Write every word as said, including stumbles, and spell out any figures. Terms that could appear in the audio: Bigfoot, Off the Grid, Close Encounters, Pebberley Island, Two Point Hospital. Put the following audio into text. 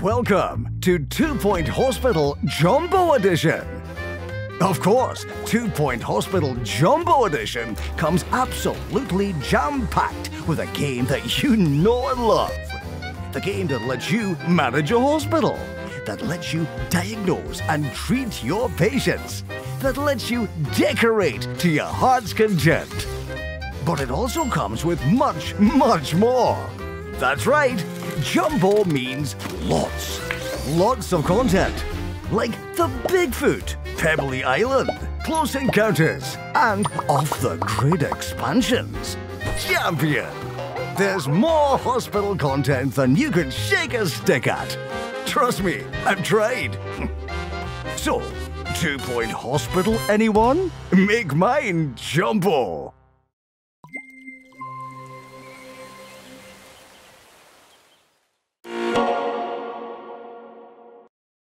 Welcome to Two Point Hospital Jumbo Edition. Of course, Two Point Hospital Jumbo Edition comes absolutely jam-packed with a game that you know and love. The game that lets you manage a hospital, that lets you diagnose and treat your patients, that lets you decorate to your heart's content. But it also comes with much, much more. That's right. Jumbo means lots, lots of content, like the Bigfoot, Pebberley Island, Close Encounters, and Off the Grid expansions. Champion! There's more hospital content than you could shake a stick at. Trust me, I've tried. So, Two Point Hospital, anyone? Make mine jumbo!